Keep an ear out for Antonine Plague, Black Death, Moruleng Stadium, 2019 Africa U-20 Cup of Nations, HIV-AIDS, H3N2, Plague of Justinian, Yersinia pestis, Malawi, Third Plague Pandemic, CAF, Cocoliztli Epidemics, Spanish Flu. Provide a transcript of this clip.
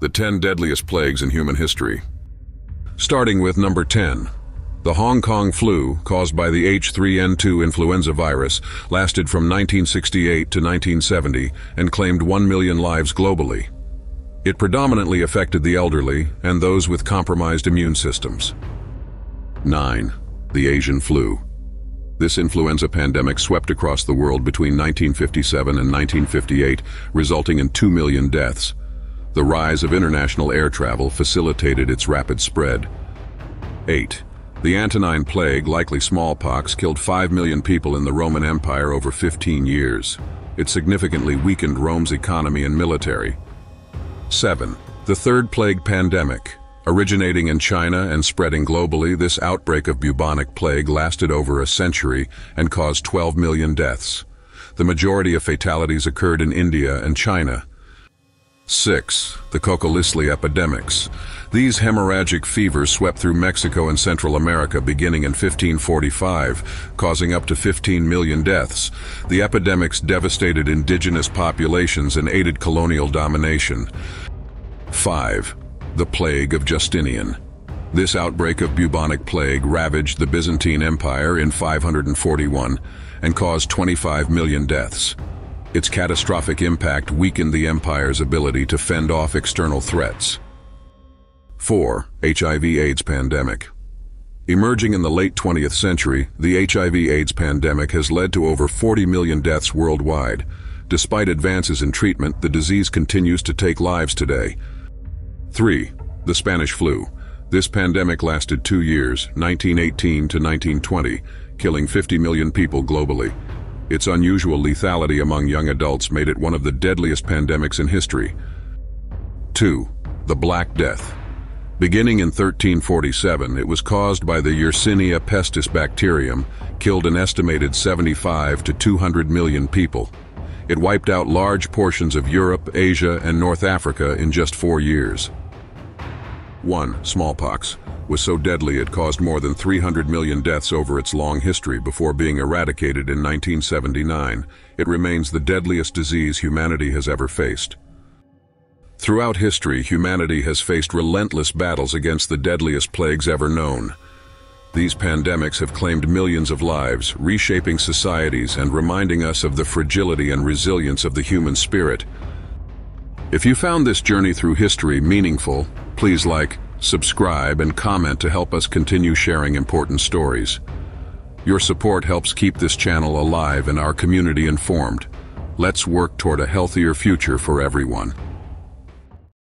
the 10 deadliest plagues in human history. Starting with number 10, the Hong Kong flu, caused by the H3N2 influenza virus, lasted from 1968 to 1970 and claimed 1 million lives globally. It predominantly affected the elderly and those with compromised immune systems. 9. The Asian flu. This influenza pandemic swept across the world between 1957 and 1958, resulting in 2 million deaths. The rise of international air travel facilitated its rapid spread. 8. The Antonine Plague, likely smallpox, killed 5 million people in the Roman Empire over 15 years. It significantly weakened Rome's economy and military. 7. The Third Plague Pandemic. Originating in China and spreading globally, this outbreak of bubonic plague lasted over a century and caused 12 million deaths. The majority of fatalities occurred in India and China. 6. The Cocoliztli Epidemics. These hemorrhagic fevers swept through Mexico and Central America beginning in 1545, causing up to 15 million deaths. The epidemics devastated indigenous populations and aided colonial domination. 5. The Plague of Justinian. This outbreak of bubonic plague ravaged the Byzantine Empire in 541 and caused 25 million deaths. Its catastrophic impact weakened the empire's ability to fend off external threats. 4. HIV-AIDS pandemic. Emerging in the late 20th century, the HIV-AIDS pandemic has led to over 40 million deaths worldwide. Despite advances in treatment, the disease continues to take lives today. 3. The Spanish flu. This pandemic lasted 2 years, 1918 to 1920, killing 50 million people globally. Its unusual lethality among young adults made it one of the deadliest pandemics in history. 2. The Black Death. Beginning in 1347, it was caused by the Yersinia pestis bacterium, killed an estimated 75 to 200 million people. It wiped out large portions of Europe, Asia, and North Africa in just 4 years. 1. Smallpox was so deadly it caused more than 300 million deaths over its long history before being eradicated in 1979. It remains the deadliest disease humanity has ever faced. Throughout history, humanity has faced relentless battles against the deadliest plagues ever known. These pandemics have claimed millions of lives, reshaping societies and reminding us of the fragility and resilience of the human spirit. If you found this journey through history meaningful, please like, subscribe, and comment to help us continue sharing important stories. Your support helps keep this channel alive and our community informed. Let's work toward a healthier future for everyone.